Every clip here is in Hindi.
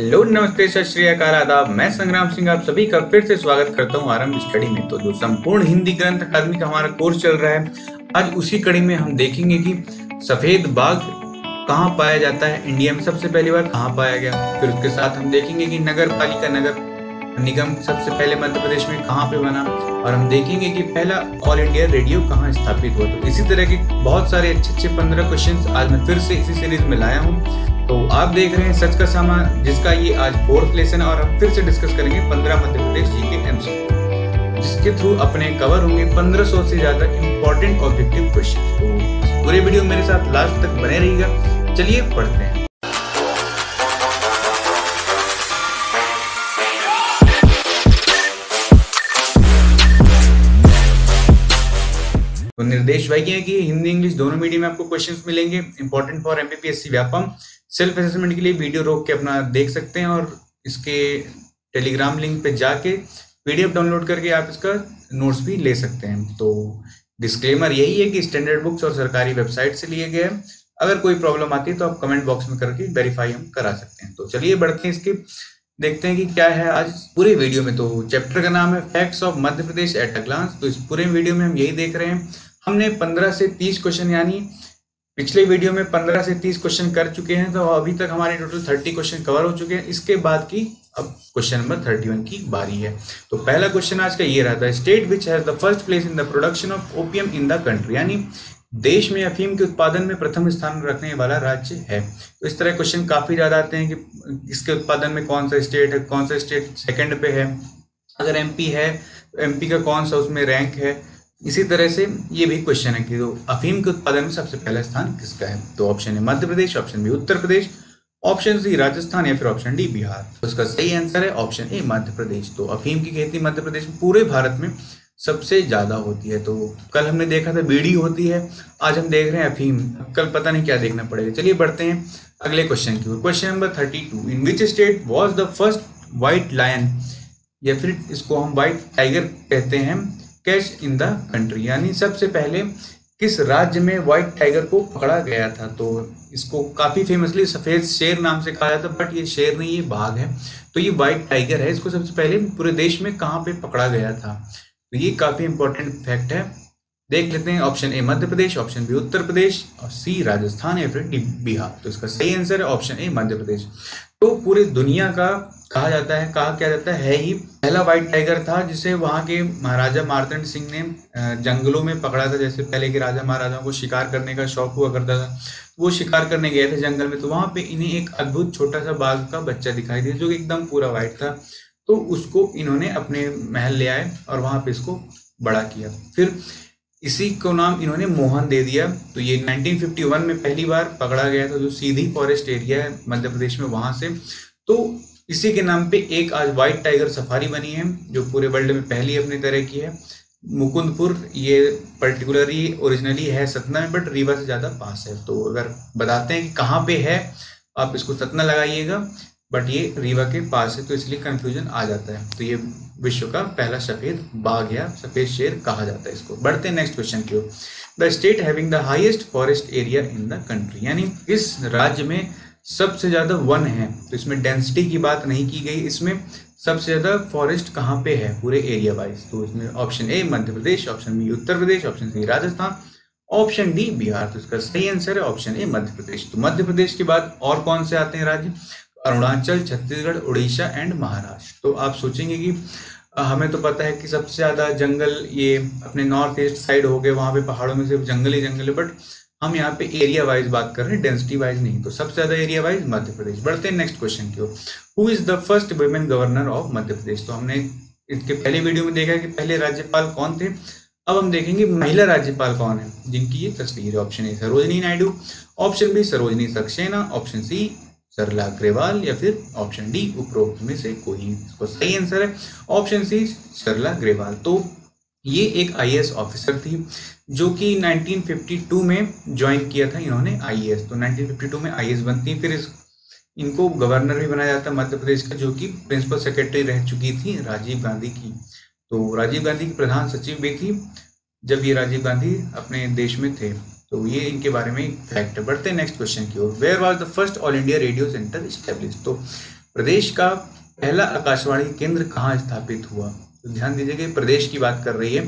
हेलो नमस्ते सत श्री अकाल आदाब, मैं संग्राम सिंह आप सभी का फिर से स्वागत करता हूं आरंभ स्टडी में। तो जो संपूर्ण हिंदी ग्रंथ अकादमी का हमारा कोर्स चल रहा है, आज उसी कड़ी में हम देखेंगे कि सफेद बाघ कहां पाया जाता है, इंडिया में सबसे पहली बार कहां पाया गया। फिर उसके साथ हम देखेंगे कि नगर पालिका नगर निगम सबसे पहले मध्य प्रदेश में कहाँ पे बना, और हम देखेंगे कि पहला ऑल इंडिया रेडियो कहाँ स्थापित हुआ। तो इसी तरह के बहुत सारे अच्छे अच्छे 15 क्वेश्चन आज मैं फिर से इसी सीरीज में लाया हूँ। तो आप देख रहे हैं सच का सामान, जिसका ये आज 4th लेसन है, और हम फिर से डिस्कस करेंगे 15 मध्य प्रदेश जीके एमसीक्यू, जिसके थ्रू अपने कवर होंगे 1500 से ज्यादा इंपॉर्टेंट ऑब्जेक्टिव क्वेश्चंस। तो पूरे वीडियो मेरे साथ लास्ट तक बने रहिएगा। चलिए पढ़ते हैं। तो निर्देश वही है कि हिंदी इंग्लिश दोनों मीडियम में आपको क्वेश्चंस मिलेंगे। Important for MPPSC Vyapam self assessment के लिए वीडियो रोक के अपना देख सकते हैं, और इसके टेलीग्राम लिंक पे जाके पीडीएफ डाउनलोड करके आप इसका नोट्स भी ले सकते हैं। तो डिस्क्लेमर यही है कि स्टैंडर्ड बुक्स और सरकारी वेबसाइट से लिए गए। अगर कोई प्रॉब्लम आती है तो आप कमेंट बॉक्स में करके वेरीफाई हम करा सकते हैं। तो चलिए बढ़ते हैं, इसके देखते हैं कि क्या है आज पूरे वीडियो में। तो चैप्टर का नाम है facts of Madhya Pradesh at a glance. तो इस पूरे वीडियो में हम यही देख रहे हैं। हमने 15 से 30 क्वेश्चन, यानी पिछले वीडियो में 15 से 30 क्वेश्चन कर चुके हैं। तो अभी तक हमारे टोटल 30 क्वेश्चन कवर हो चुके हैं। इसके बाद की अब क्वेश्चन नंबर 31 की बारी है। तो पहला क्वेश्चन आज का ये रहा था, state which has the first place in the production of OPM in the country, यानी देश में अफीम के उत्पादन में प्रथम स्थान रखने वाला राज्य है। तो इस तरह क्वेश्चन काफी ज्यादा आते हैं कि इसके उत्पादन में कौन सा स्टेट है, कौन सा स्टेट सेकंड पे है, अगर एमपी है तो एमपी का कौन सा उसमें रैंक है। इसी तरह से ये भी क्वेश्चन है कि तो अफीम के उत्पादन में सबसे पहला स्थान किसका है। तो ऑप्शन है Madhya Pradesh, option B Uttar Pradesh, option C Rajasthan, या फिर ऑप्शन डी बिहार। तो इसका सही आंसर है ऑप्शन ए मध्य प्रदेश। तो अफीम की खेती मध्य प्रदेश में पूरे भारत में सबसे ज्यादा होती है। तो कल हमने देखा था बीड़ी होती है, आज हम देख रहे हैं अफीम। कल पता नहीं क्या देखना पड़ेगा। चलिए बढ़ते हैं अगले क्वेश्चन की ओर। Question number 32, in which state was the first white lion, या फिर इसको हम व्हाइट टाइगर कहते हैं, कैच इन द कंट्री, यानी सबसे पहले किस राज्य में व्हाइट टाइगर को पकड़ा गया था। तो इसको काफी फेमसली सफेद शेर नाम से कहा जाता है, बट ये शेर नहीं, ये बाघ है। तो ये व्हाइट टाइगर है, इसको सबसे पहले पूरे देश में कहाँ पे पकड़ा गया था। तो ये काफी इंपॉर्टेंट फैक्ट है। देख लेते हैं, option A Madhya Pradesh, option B Uttar Pradesh, और सी राजस्थान, या फिर डी बिहार। तो इसका सही आंसर है ऑप्शन ए मध्य प्रदेश। तो पूरी दुनिया का कहा जाता है, कहा क्या जाता है ही पहला व्हाइट टाइगर था, जिसे वहाँ के महाराजा मारतंट सिंह ने जंगलों में पकड़ा था। जैसे पहले के राजा महाराजाओं को शिकार करने का शौक हुआ करता था, वो शिकार करने गए थे जंगल में, तो वहाँ पे इन्हें एक अद्भुत छोटा सा बाघ का बच्चा दिखाई दिया जो एकदम पूरा व्हाइट था। तो उसको इन्होंने अपने महल ले आए और वहाँ पे इसको बड़ा किया। फिर इसी को नाम इन्होंने मोहन दे दिया। तो ये 1951 में पहली बार पकड़ा गया था, जो सीधी फॉरेस्ट एरिया है मध्य प्रदेश में, वहाँ से। तो इसी के नाम पे एक आज व्हाइट टाइगर सफारी बनी है, जो पूरे वर्ल्ड में पहली अपनी तरह की है। मुकुंदपुर ये पर्टिकुलरली ओरिजिनली है सतना में, बट रीवा से ज़्यादा पास है। तो अगर बताते हैं कि कहाँ पे है, आप इसको सतना लगाइएगा, बट ये रीवा के पास है, तो इसलिए कन्फ्यूजन आ जाता है। तो ये विश्व का पहला सफेद बाघ या सफेद शेर कहा जाता है इसको। बढ़ते हैं नेक्स्ट क्वेश्चन की ओर। The state having the highest forest area in the country, यानी इस राज्य में सबसे ज्यादा वन है। तो इसमें डेंसिटी की बात नहीं की गई, इसमें सबसे ज्यादा फॉरेस्ट कहाँ पे है पूरे एरिया वाइज। तो इसमें option A Madhya Pradesh, option B Uttar Pradesh, option C Rajasthan, option D Bihar. तो इसका सही आंसर है ऑप्शन ए मध्य प्रदेश। तो मध्य प्रदेश के बाद और कौन से आते हैं राज्य? अरुणाचल, छत्तीसगढ़, उड़ीसा एंड महाराष्ट्र। तो आप सोचेंगे कि हमें तो पता है कि सबसे ज़्यादा जंगल ये अपने नॉर्थ ईस्ट साइड हो गए, वहाँ पे पहाड़ों में सिर्फ जंगल ही जंगल है, बट हम यहाँ पे एरिया वाइज बात कर रहे हैं, डेंसिटी वाइज नहीं। तो सबसे ज़्यादा एरिया वाइज मध्य प्रदेश। बढ़ते हैं नेक्स्ट क्वेश्चन की ओर। Who is the first women governor of Madhya Pradesh. तो हमने इसके पहले वीडियो में देखा कि पहले राज्यपाल कौन थे, अब हम देखेंगे महिला राज्यपाल कौन है जिनकी ये तस्वीर है। Option A Sarojini Naidu, option B Sarojini Saxena, option C Sarla Agarwal, या फिर ऑप्शन डी उपरोक्त में से कोई। इसको सही आंसर है ऑप्शन सी सरला अग्रवाल। तो ये एक आईएएस ऑफिसर थी, जो कि 1952 में ज्वाइन किया था इन्होंने आईएएस। तो 1952 में आईएएस बनती, फिर इनको गवर्नर भी बनाया जाता मध्य प्रदेश का, जो कि प्रिंसिपल सेक्रेटरी रह चुकी थी राजीव गांधी की। तो राजीव गांधी की प्रधान सचिव भी थी जब ये राजीव गांधी अपने देश में थे। तो ये इनके बारे में फैक्ट। बढ़ते हैं नेक्स्ट क्वेश्चन की ओर। Where was the first All India Radio centre establish. तो प्रदेश का पहला आकाशवाणी केंद्र कहाँ स्थापित हुआ? तो ध्यान दीजिए कि प्रदेश की बात कर रही है,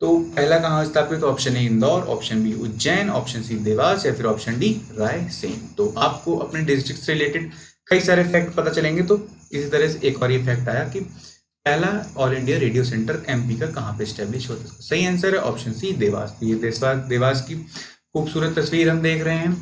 तो पहला कहाँ स्थापित? Option A Indore, option B Ujjain, option C Dewas या फिर ऑप्शन डी रायसेन। तो आपको अपने डिस्ट्रिक्ट से रिलेटेड कई सारे फैक्ट पता चलेंगे। तो इसी तरह से एक और ये फैक्ट आया कि पहला All India Radio centre MP का कहाँ पे स्टैब्लिश होता है। सही आंसर है ऑप्शन सी देवास। तो ये देवास की खूबसूरत तस्वीर हम देख रहे हैं।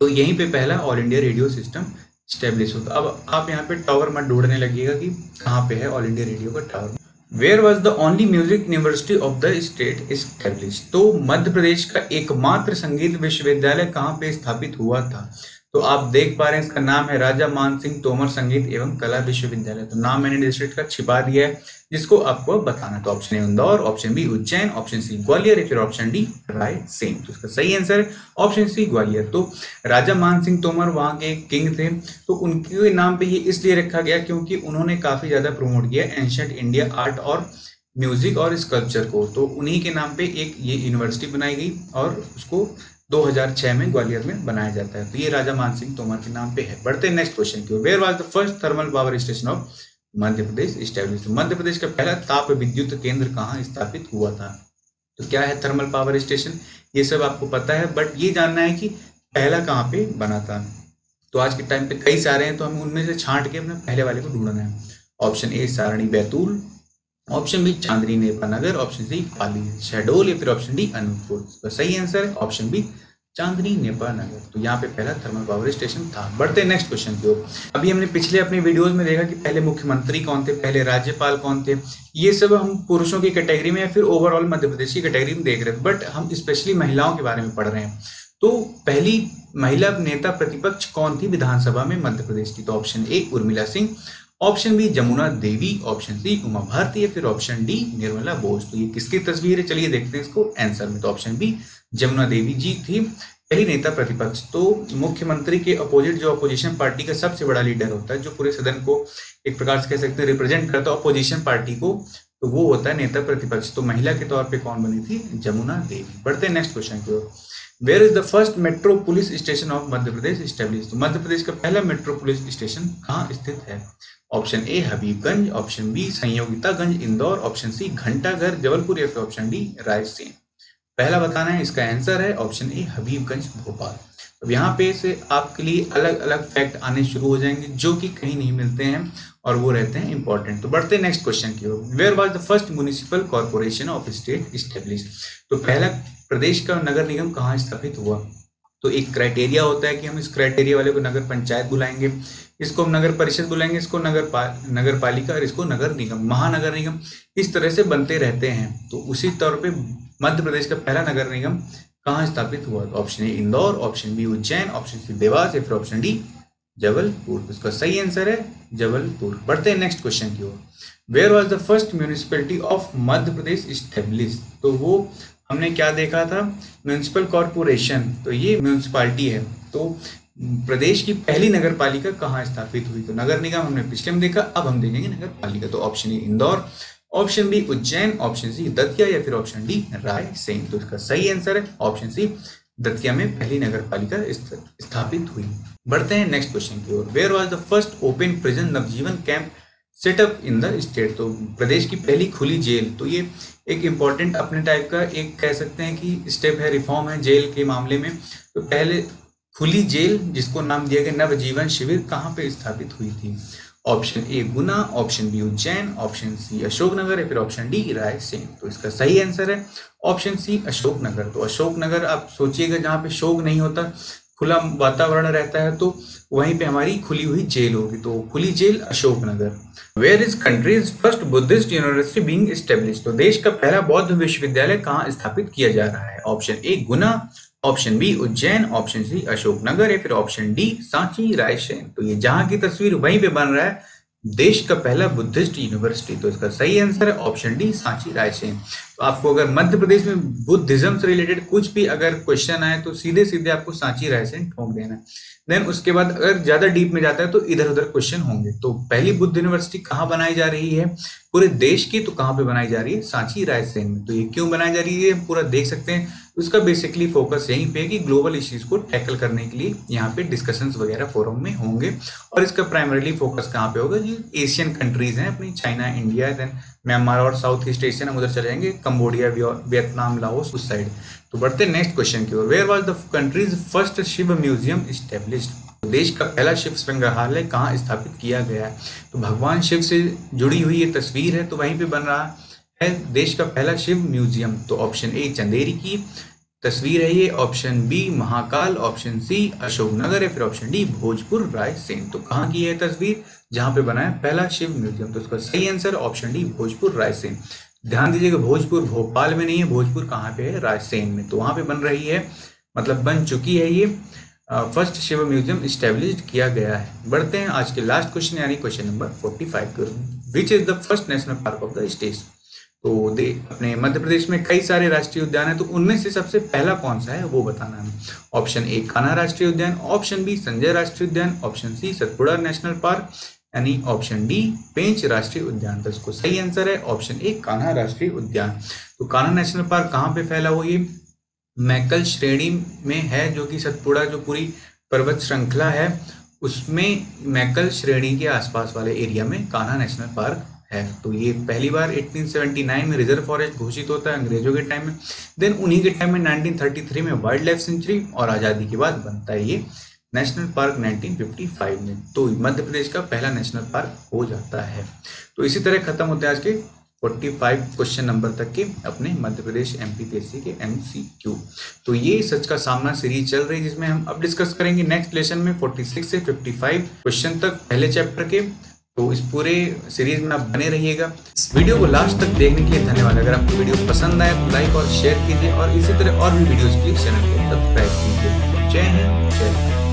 तो यहीं पे पहला All India Radio system establish होता। अब आप यहाँ पे टावर मत ढूंढने लगिएगा कि कहाँ पे है ऑल इंडिया रेडियो का tower. Where was the only music university of the state establish. तो मध्य प्रदेश का एकमात्र संगीत विश्वविद्यालय कहाँ पे स्थापित हुआ था? तो आप देख पा रहे हैं इसका नाम है राजा मानसिंह तोमर संगीत एवं कला विश्वविद्यालय। तो नाम मैंने डिस्ट्रिक्ट का छिपा दिया है जिसको आपको बताना। तो option A Indore, option B Ujjain, option C Gwalior या फिर ऑप्शन डी रायसेन। तो इसका सही आंसर है ऑप्शन सी ग्वालियर। तो राजा मानसिंह तोमर वहाँ के किंग थे, तो उनके नाम पे ये इसलिए रखा गया क्योंकि उन्होंने काफी ज्यादा प्रमोट किया एंशंट इंडिया आर्ट और म्यूजिक और स्कल्पचर को। तो उन्हीं के नाम पे एक ये यूनिवर्सिटी बनाई गई और उसको 2006 में ग्वालियर में बनाया जाता है। तो ये राजा मानसिंह तोमर के नाम पे है। बढ़ते हैं नेक्स्ट क्वेश्चन की। Where was the first thermal power station of Madhya Pradesh establish. Madhya Pradesh का पहला ताप विद्युत केंद्र कहाँ स्थापित हुआ था? तो क्या है थर्मल पावर स्टेशन, ये सब आपको पता है, बट ये जानना है कि पहला कहाँ पे बना था। तो आज के टाइम पे कई सारे हैं, तो हम उनमें से छांट के अपने पहले वाले को ढूंढना है। Option A Sarni Betul, option B Chandni Nepanagar, option C Pali Shahdol या फिर ऑप्शन डी अनूपपुर। तो सही आंसर है ऑप्शन बी चांदनी नेपानगर। तो यहाँ पे पहला थर्मल पावर स्टेशन था। बढ़ते हैं नेक्स्ट क्वेश्चन की ओर। अभी हमने पिछले अपने वीडियोस में देखा कि पहले मुख्यमंत्री कौन थे, पहले राज्यपाल कौन थे। ये सब हम पुरुषों की कैटेगरी में या फिर ओवरऑल मध्य प्रदेश की कैटेगरी में देख रहे थे, बट हम स्पेशली महिलाओं के बारे में पढ़ रहे हैं। तो पहली महिला नेता प्रतिपक्ष कौन थी विधानसभा में मध्य प्रदेश की? तो option A Urmila Singh, option B Jamuna Devi, option C Uma Bharti या फिर ऑप्शन डी निर्मला बोस। तो ये किसकी तस्वीर है, चलिए देखते हैं इसको आंसर में। तो ऑप्शन बी जमुना देवी जी थी पहली नेता प्रतिपक्ष। तो मुख्यमंत्री के अपोजिट जो अपोजिशन पार्टी का सबसे बड़ा लीडर होता है, जो पूरे सदन को एक प्रकार से कह सकते हैं रिप्रेजेंट करता है अपोजिशन पार्टी को, तो वो होता है नेता प्रतिपक्ष। तो महिला के तौर पे कौन बनी थी? जमुना देवी। बढ़ते हैं नेक्स्ट क्वेश्चन की ओर। Where is the first metro police station of Madhya Pradesh establish. तो मध्य प्रदेश का पहला मेट्रो पुलिस स्टेशन कहाँ स्थित है? Option A Habibganj, option B Sanyogitaganj Indore, option C Ghantaghar Jabalpur या फिर ऑप्शन डी रायसेन। पहला बताना है, इसका आंसर है ऑप्शन ए हबीबगंज भोपाल। अब यहाँ पे से आपके लिए अलग अलग फैक्ट आने शुरू हो जाएंगे जो कि कहीं नहीं मिलते हैं और वो रहते हैं इंपॉर्टेंट। तो बढ़ते हैं नेक्स्ट क्वेश्चन की ओर। Where was the first municipal corporation of state establish. तो पहला प्रदेश का नगर निगम कहाँ स्थापित हुआ? तो एक क्राइटेरिया होता है कि हम इस क्राइटेरिया वाले को नगर पंचायत बुलाएंगे, इसको हम नगर परिषद बुलाएंगे, इसको नगर पालिका और इसको नगर निगम, महानगर निगम, इस तरह से बनते रहते हैं। तो उसी तौर पे मध्य प्रदेश का पहला नगर निगम कहाँ स्थापित हुआ? तो option A Indore, option B Ujjain, option C Dewas या फिर ऑप्शन डी जबलपुर। इसका सही आंसर है जबलपुर। बढ़ते हैं नेक्स्ट क्वेश्चन की ओर। Where was the first municipality of Madhya Pradesh establish. तो वो हमने क्या देखा था, म्यूनिसिपल कॉर्पोरेशन, तो ये म्यूनिसिपालिटी है। तो प्रदेश की पहली नगर पालिका कहाँ स्थापित हुई? तो नगर निगम हमने पिछले में देखा, अब हम देखेंगे नगर पालिका। तो option A Indore, option B Ujjain, option C Datia या फिर ऑप्शन डी रायसेन। तो इसका सही आंसर है ऑप्शन सी दतिया में पहली नगर पालिका स्थापित हुई। बढ़ते हैं नेक्स्ट क्वेश्चन की ओर। Where was the first open prison Navjeevan camp set up in the state. तो प्रदेश की पहली खुली जेल, तो ये एक इम्पॉर्टेंट अपने टाइप का एक कह सकते हैं कि स्टेप है, रिफॉर्म है जेल के मामले में। तो पहले खुली जेल जिसको नाम दिया गया नवजीवन शिविर कहाँ पे स्थापित हुई थी? Option A Guna, option B Ujjain, option C Ashoknagar या फिर ऑप्शन डी रायसेन। तो इसका सही आंसर है ऑप्शन सी अशोकनगर। तो अशोकनगर आप सोचिएगा जहाँ पे शोक नहीं होता, खुला वातावरण रहता है, तो वहीं पे हमारी खुली हुई जेल होगी। तो खुली jail Ashoknagar. Where is country's first Buddhist university being establish. तो देश का पहला बौद्ध विश्वविद्यालय कहाँ स्थापित किया जा रहा है? Option A Guna, option B Ujjain, option C Ashoknagar या फिर ऑप्शन डी सांची रायसेन। तो ये जहाँ की तस्वीर वहीं पे बन रहा है देश का पहला बुद्धिस्ट यूनिवर्सिटी। तो इसका सही आंसर है ऑप्शन डी सांची रायसेन। तो आपको अगर मध्य प्रदेश में बुद्धिज्म से रिलेटेड कुछ भी अगर क्वेश्चन आए तो सीधे सीधे आपको सांची रायसेन ठोंक देना। देन उसके बाद अगर ज्यादा डीप में जाता है तो इधर उधर क्वेश्चन होंगे। तो पहली बुद्ध यूनिवर्सिटी कहाँ बनाई जा रही है पूरे देश की, तो कहाँ पे बनाई जा रही है, सांची रायसेन में। तो ये क्यों बनाई जा रही है पूरा देख सकते हैं। उसका बेसिकली फोकस यहीं पे है कि ग्लोबल इश्यूज को टैकल करने के लिए यहाँ पे डिस्कशंस वगैरह फोरम में होंगे। और इसका प्राइमरीली फोकस कहाँ पे होगा, जो एशियन कंट्रीज हैं अपनी, चाइना, इंडिया, देन म्यांमार और साउथ ईस्ट एशियन, हम उधर चले जाएंगे, कंबोडिया, वियतनाम, लाओस उस साइड। तो बढ़ते नेक्स्ट क्वेश्चन की ओर। Where was the country's first Shiv museum established, देश का पहला शिव संग्रहालय कहाँ स्थापित किया गया है। तो भगवान शिव से जुड़ी हुई ये तस्वीर है, तो वहीं पे बन रहा है देश का पहला शिव म्यूजियम। तो ऑप्शन ए चंदेरी की तस्वीर है ये, option B Mahakal, option C Ashoknagar है, फिर ऑप्शन डी भोजपुर रायसेन। तो कहाँ की है तस्वीर, जहाँ पे बना है पहला शिव म्यूजियम। तो इसका सही answer option D Bhojpur Raisen. ध्यान दीजिएगा भोजपुर भोपाल में नहीं है, भोजपुर कहाँ पे है, रायसेन में। तो वहाँ पे बन रही है, मतलब बन चुकी है ये, फर्स्ट शिव म्यूजियम इस्टेब्लिश किया गया है। बढ़ते हैं आज के लास्ट क्वेश्चन यानी question number 45। Which is the first national park of the state. तो अपने मध्य प्रदेश में कई सारे राष्ट्रीय उद्यान है, तो उनमें से सबसे पहला कौन सा है वो बताना है। ऑप्शन ए कान्हा राष्ट्रीय उद्यान, ऑप्शन बी संजय राष्ट्रीय उद्यान, option C Satpura national park, यानी ऑप्शन डी पेंच राष्ट्रीय उद्यान। तो इसको सही आंसर है ऑप्शन ए कान्हा राष्ट्रीय उद्यान। तो कान्हा नेशनल पार्क कहाँ पे फैला हुआ, ये मैकल श्रेणी में है, जो कि सतपुड़ा जो पूरी पर्वत श्रृंखला है उसमें मैकल श्रेणी के आसपास वाले एरिया में कान्हा नेशनल पार्क है। तो ये पहली बार 1879 में रिजर्व फॉरेस्ट घोषित होता है अंग्रेजों के टाइम में, देन उन्हीं के टाइम में 1933 में वाइल्ड लाइफ सेंचुरी और आज़ादी के बाद बनता है ये नेशनल पार्क 1955 में। तो मध्य प्रदेश का पहला नेशनल पार्क हो जाता है। तो इसी तरह खत्म होते हैं आज के 45 क्वेश्चन नंबर तक के अपने मध्य प्रदेश एमपीपीएससी के एमसीक्यू। तो ये सच का सामना सीरीज चल रही है, जिसमें हम अब डिस्कस करेंगे नेक्स्ट लेसन में 46 से 55 क्वेश्चन तक पहले चैप्टर के। तो इस पूरे सीरीज में आप बने रहिएगा। इस वीडियो को लास्ट तक देखने के लिए धन्यवाद। अगर आपको वीडियो पसंद आए तो लाइक और शेयर कीजिए, और इसी तरह और भी वीडियोज के लिए चैनल को सब्सक्राइब कीजिए। जय हिंद, जय भारत।